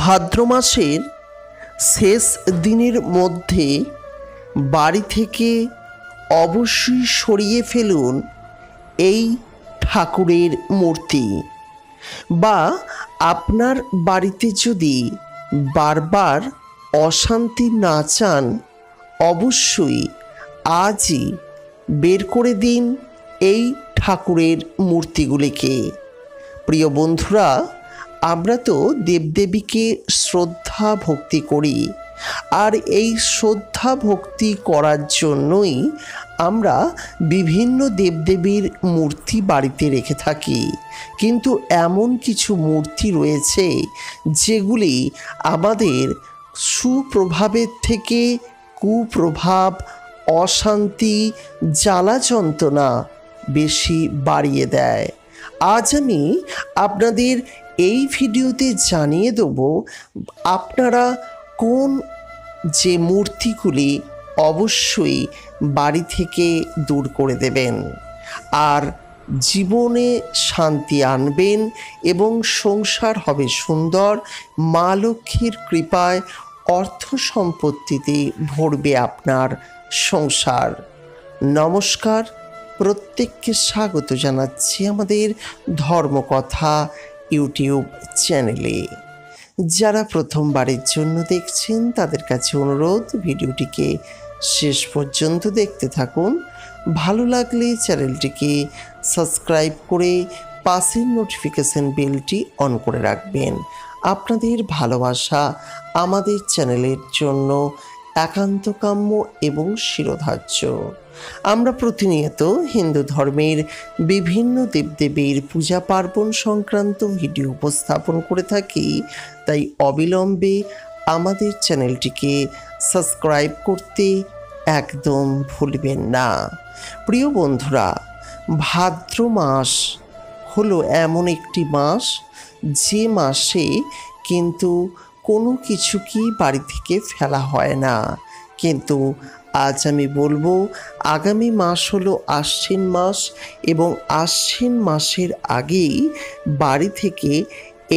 ভাদ্র মাসের শেষ দিনের মধ্যে বাড়ি থেকে অবশ্যই সরিয়ে ফেলুন এই ঠাকুরের মূর্তি। বা আপনার বাড়িতে যদি বারবার অশান্তি না চান, অবশ্যই আজই বের করে দিন এই ঠাকুরের মূর্তিগুলিকে। প্রিয় বন্ধুরা, আমরা তো দেবদেবীকে শ্রদ্ধা ভক্তি করি, আর এই শ্রদ্ধা ভক্তি করার জন্যই আমরা বিভিন্ন দেবদেবীর মূর্তি বাড়িতে রেখে থাকি। কিন্তু এমন কিছু মূর্তি রয়েছে যেগুলি আমাদের সুপ্রভাবের থেকে কুপ্রভাব, অশান্তি, জ্বালা যন্ত্রণা বেশি বাড়িয়ে দেয়। আজ আমি আপনাদের এই ভিডিওতে জানিয়ে দেব আপনারা কোন যে মূর্তিগুলি অবশ্যই বাড়ি থেকে দূর করে দেবেন আর জীবনে শান্তি আনবেন এবং সংসার হবে সুন্দর, মা লক্ষ্মীর কৃপায় অর্থ সম্পত্তিতে ভরবে আপনার সংসার। নমস্কার, প্রত্যেককে স্বাগত জানাচ্ছি আমাদের ধর্মকথা ইউটিউব চ্যানেলে। যারা প্রথমবারের জন্য দেখছেন তাদের কাছে অনুরোধ, ভিডিওটিকে শেষ পর্যন্ত দেখতে থাকুন। ভালো লাগলে চ্যানেলটিকে সাবস্ক্রাইব করে পাশের নোটিফিকেশান বেলটি অন করে রাখবেন। আপনাদের ভালোবাসা আমাদের চ্যানেলের জন্য একান্ত কাম্য এবং শিরোধার্য। আমরা প্রতিনিয়ত হিন্দু ধর্মের বিভিন্ন দেবদেবীর পূজা পার্বণ সংক্রান্ত ভিডিও উপস্থাপন করে থাকি, তাই অবিলম্বে আমাদের চ্যানেলটিকে সাবস্ক্রাইব করতে একদম ভুলবেন না। প্রিয় বন্ধুরা, ভাদ্র মাস হলো এমন একটি মাস যে মাসে কিন্তু কোনো কিছুকেই বাড়ি থেকে ফেলা হয় না। কিন্তু আজ আমি বলবো, আগামী মাস হলো আশ্বিন মাস এবং আশ্বিন মাসের আগেই বাড়ি থেকে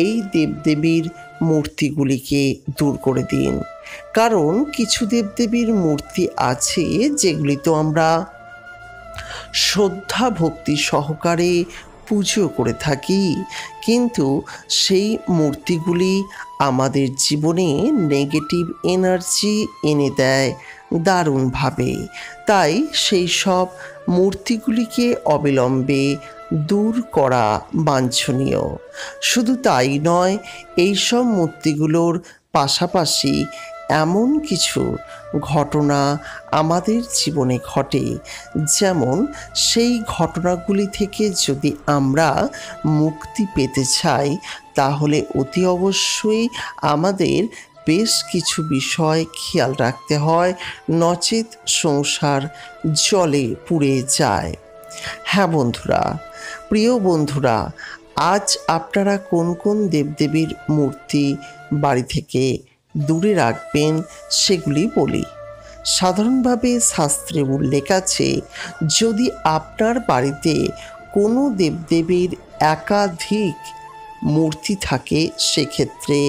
এই দেবদেবীর মূর্তিগুলিকে দূর করে দিন। কারণ কিছু দেবদেবীর মূর্তি আছে যেগুলি তো আমরা শ্রদ্ধা ভক্তি সহকারে পুজো করে থাকি, কিন্তু সেই মূর্তিগুলি আমাদের জীবনে নেগেটিভ এনার্জি এনে দেয় দারুণভাবে। তাই সেই সব মূর্তিগুলিকে অবিলম্বে দূর করা বাঞ্ছনীয়। শুধু তাই নয়, এই সব মূর্তিগুলোর পাশাপাশি এমন কিছু ঘটনা আমাদের জীবনে ঘটে, যেমন সেই ঘটনাগুলি থেকে যদি আমরা মুক্তি পেতে চাই, তাহলে অতি অবশ্যই আমাদের বেশ কিছু বিষয় খেয়াল রাখতে হয়, নচেত সংসার জলে পুড়ে যায়। হ্যাঁ বন্ধুরা, প্রিয় বন্ধুরা, আজ আপনারা কোন কোন দেবদেবীর মূর্তি বাড়ি থেকে দূরে রাখবেন সেগুলি বলি। সাধারণভাবে শাস্ত্রে উল্লেখ আছে, যদি আপনার বাড়িতে কোনো দেবদেবীর একাধিক মূর্তি থাকে, সেক্ষেত্রে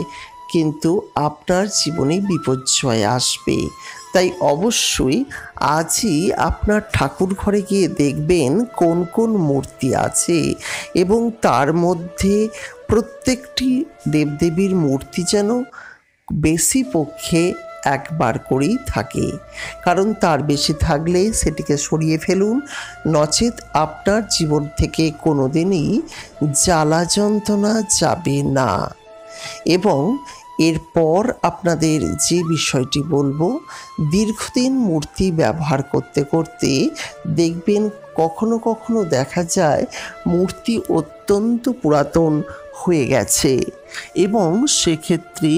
কিন্তু আপনার জীবনে বিপর্যয় আসবে। তাই অবশ্যই আজই আপনার ঠাকুর ঘরে গিয়ে দেখবেন কোন কোন মূর্তি আছে, এবং তার মধ্যে প্রত্যেকটি দেবদেবীর মূর্তি যেন বেশি পক্ষে একবার করেই থাকে। কারণ তার বেশি থাকলে সেটিকে সরিয়ে ফেলুন, নচেত আপনার জীবন থেকে কোনো দিনই জ্বালা যন্ত্রণা যাবে না। এবং এরপর আপনাদের যে বিষয়টি বলবো, দীর্ঘদিন মূর্তি ব্যবহার করতে করতে দেখবেন কখনো কখনো দেখা যায় মূর্তি অত্যন্ত পুরাতন হয়ে গেছে, এবং সেক্ষেত্রে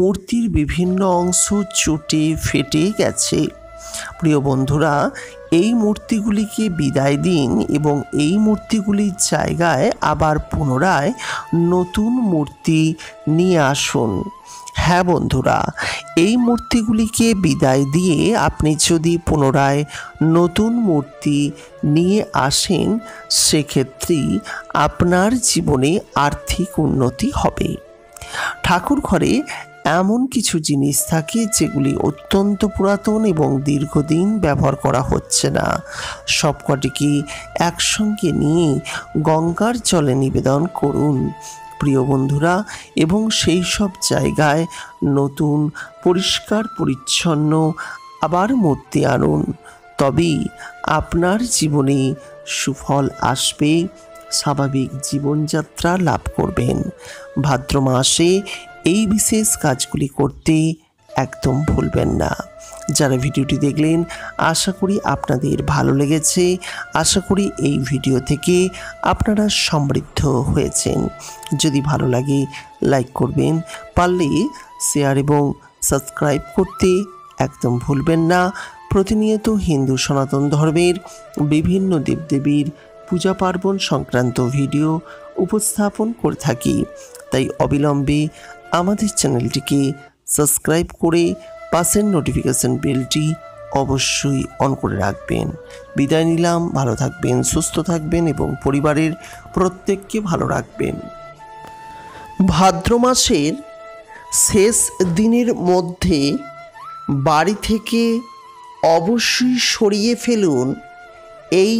মূর্তির বিভিন্ন অংশ চটে ফেটে গেছে। প্রিয় বন্ধুরা, এই মূর্তিগুলিকে বিদায় দিন এবং এই মূর্তিগুলির জায়গায় আবার পুনরায় নতুন মূর্তি নিয়ে আসুন। হ্যাঁ বন্ধুরা, এই মূর্তিগুলিকে বিদায় দিয়ে আপনি যদি পুনরায় নতুন মূর্তি নিয়ে আসেন, সেক্ষেত্রে আপনার জীবনে আর্থিক উন্নতি হবে। ঠাকুর ঘরে এমন কিছু জিনিস থাকে যেগুলি অত্যন্ত পুরাতন এবং দীর্ঘদিন ব্যবহার করা হচ্ছে না। সবকটিকে একসঙ্গে নিয়ে গঙ্গার জলে নিবেদন করুন। প্রিয় বন্ধুরা, এবং সেই সব জায়গায় নতুন পরিষ্কার পরিচ্ছন্ন আবার মূর্তি আনুন, তবেই আপনার জীবনে সুফল আসবে, স্বাভাবিক জীবনযাত্রা লাভ করবেন। ভাদ্র মাসে এই বিশেষ কাজগুলি করতে একদম ভুলবেন না। যারা ভিডিওটি দেখলেন আশা করি আপনাদের ভালো লেগেছে, আশা করি এই ভিডিও থেকে আপনারা সমৃদ্ধ হয়েছেন। যদি ভালো লাগে লাইক করবেন, পারলে শেয়ার এবং সাবস্ক্রাইব করতে একদম ভুলবেন না। প্রতিনিয়ত হিন্দু সনাতন ধর্মের বিভিন্ন দেবদেবীর পূজা পার্বণ সংক্রান্ত ভিডিও উপস্থাপন করে থাকি, তাই অবিলম্বে আমাদের চ্যানেলটিকে সাবস্ক্রাইব করে পাশের নোটিফিকেশন বেলটি অবশ্যই অন করে রাখবেন। বিদায় নিলাম, ভালো থাকবেন, সুস্থ থাকবেন এবং পরিবারের প্রত্যেককে ভালো রাখবেন। ভাদ্র মাসের শেষ দিনের মধ্যে বাড়ি থেকে অবশ্যই সরিয়ে ফেলুন এই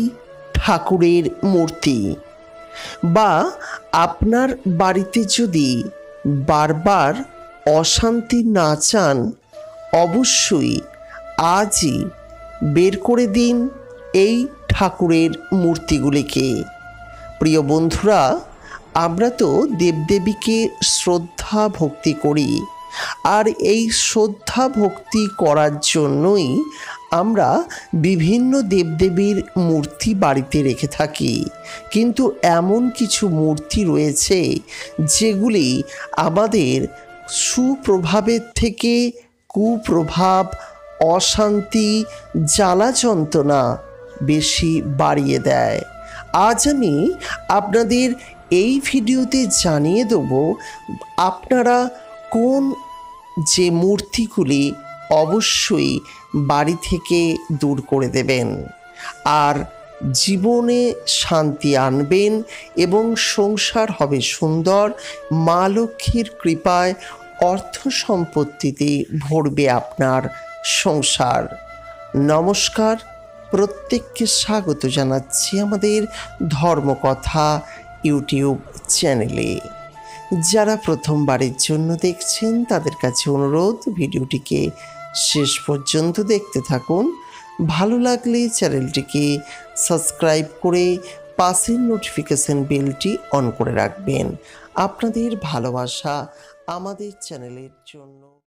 ঠাকুরের মূর্তি, বা আপনার বাড়িতে যদি বারবার অশান্তি না চান অবশ্যই আজই বের করে দিন এই ঠাকুরের মূর্তিগুলিকে। প্রিয় বন্ধুরা, আমরা তো দেবদেবীকে শ্রদ্ধা ভক্তি করি, আর এই শ্রদ্ধা ভক্তি করার জন্যই আমরা বিভিন্ন দেবদেবীর মূর্তি বাড়িতে রেখে থাকি। কিন্তু এমন কিছু মূর্তি রয়েছে যেগুলি আমাদের সুপ্রভাবের থেকে কুপ্রভাব, অশান্তি, জ্বালা যন্ত্রণা বেশি বাড়িয়ে দেয়। আজ আমি আপনাদের এই ভিডিওতে জানিয়ে দেব আপনারা কোন যে মূর্তিগুলি অবশ্যই বাড়ি থেকে দূর করে দেবেন, আর জীবনে শান্তি আনবেন এবং সংসার হবে সুন্দর, মা লক্ষ্মীর কৃপায় অর্থ সম্পত্তিতে ভরবে আপনার সংসার। নমস্কার, প্রত্যেককে স্বাগত জানাচ্ছি আমাদের ধর্মকথা ইউটিউব চ্যানেলে। যারা প্রথমবারের জন্য দেখছেন তাদের কাছে অনুরোধ, ভিডিওটিকে শেষ পর্যন্ত দেখতে থাকুন। ভালো লাগলে চ্যানেলটিকে সাবস্ক্রাইব করে পাশের নোটিফিকেশন বেলটি অন করে রাখবেন। আপনাদের ভালোবাসা আমাদের চ্যানেলের জন্য।